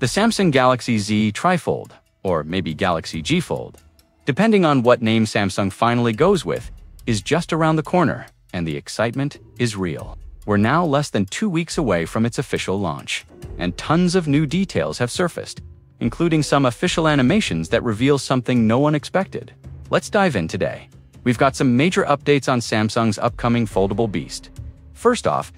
The Samsung Galaxy Z Trifold, or maybe Galaxy G Fold, depending on what name Samsung finally goes with, is just around the corner, and the excitement is real. We're now less than 2 weeks away from its official launch, and tons of new details have surfaced, including some official animations that reveal something no one expected. Let's dive in today. We've got some major updates on Samsung's upcoming foldable beast. First off,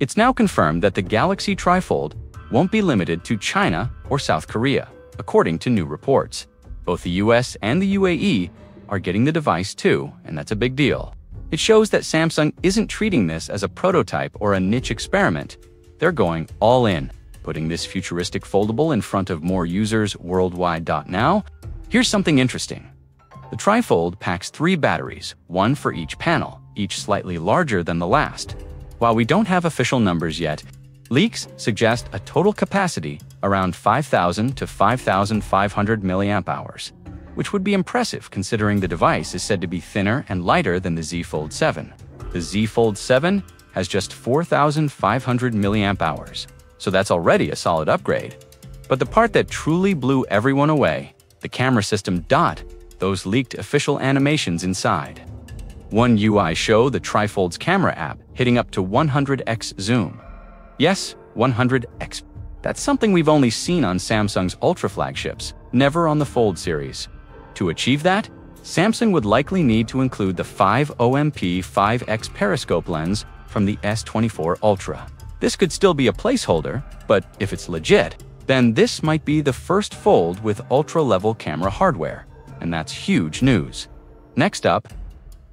it's now confirmed that the Galaxy Trifold won't be limited to China or South Korea, according to new reports. Both the US and the UAE are getting the device too, and that's a big deal. It shows that Samsung isn't treating this as a prototype or a niche experiment. They're going all in, putting this futuristic foldable in front of more users worldwide. Now, here's something interesting. The Trifold packs 3 batteries, one for each panel, each slightly larger than the last. While we don't have official numbers yet, leaks suggest a total capacity around 5,000 to 5,500 mAh, which would be impressive considering the device is said to be thinner and lighter than the Z Fold 7. The Z Fold 7 has just 4,500 mAh, so that's already a solid upgrade. But the part that truly blew everyone away, the camera system. Those leaked official animations inside. One UI show the Trifold's camera app hitting up to 100x zoom. Yes, 100x. That's something we've only seen on Samsung's Ultra flagships, never on the Fold series. To achieve that, Samsung would likely need to include the 5MP 5x periscope lens from the S24 Ultra. This could still be a placeholder, but if it's legit, then this might be the first Fold with ultra-level camera hardware, and that's huge news. Next up,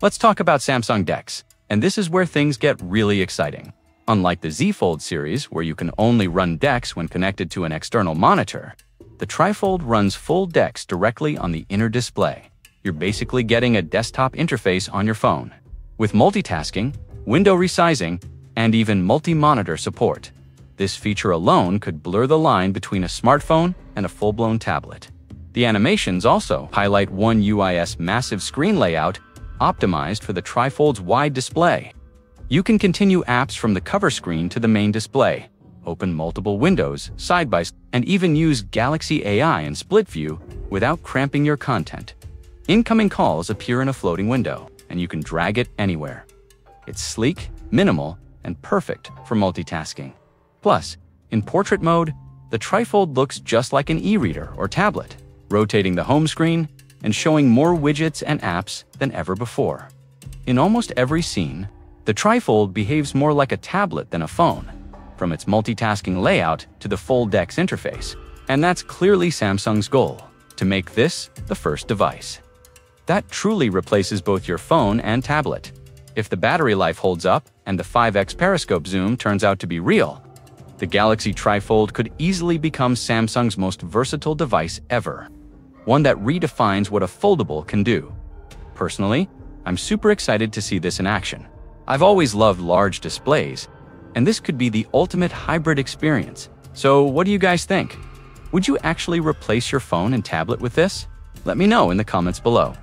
let's talk about Samsung DeX, and this is where things get really exciting. Unlike the Z Fold series, where you can only run DeX when connected to an external monitor, the Trifold runs full DeX directly on the inner display. You're basically getting a desktop interface on your phone, with multitasking, window resizing, and even multi-monitor support. This feature alone could blur the line between a smartphone and a full-blown tablet. The animations also highlight One UI's massive screen layout optimized for the Trifold's wide display. You can continue apps from the cover screen to the main display, open multiple windows side by side, and even use Galaxy AI in split view without cramping your content. Incoming calls appear in a floating window, and you can drag it anywhere. It's sleek, minimal, and perfect for multitasking. Plus, in portrait mode, the Trifold looks just like an e-reader or tablet, rotating the home screen and showing more widgets and apps than ever before. In almost every scene, the Trifold behaves more like a tablet than a phone, from its multitasking layout to the full DeX interface. And that's clearly Samsung's goal, to make this the first device that truly replaces both your phone and tablet. If the battery life holds up and the 5x periscope zoom turns out to be real, the Galaxy Trifold could easily become Samsung's most versatile device ever, one that redefines what a foldable can do. Personally, I'm super excited to see this in action. I've always loved large displays, and this could be the ultimate hybrid experience. So what do you guys think? Would you actually replace your phone and tablet with this? Let me know in the comments below.